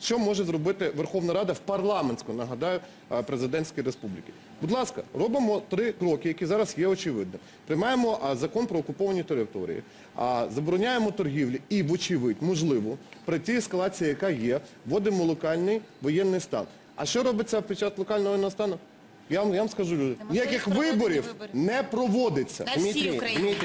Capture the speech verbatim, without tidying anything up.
Що може зробити Верховна Рада в парламентську, нагадаю, президентській республіки? Будь ласка, робимо три кроки, які зараз є очевидними. Приймаємо закон про окуповані території, забороняємо торгівлі і, вочевидь, можливо, при тій ескалації, яка є, вводимо локальний воєнний стан. А що робиться під час локального воєнного стану? Я вам скажу, люди, ніяких виборів не проводиться. На всій Україні.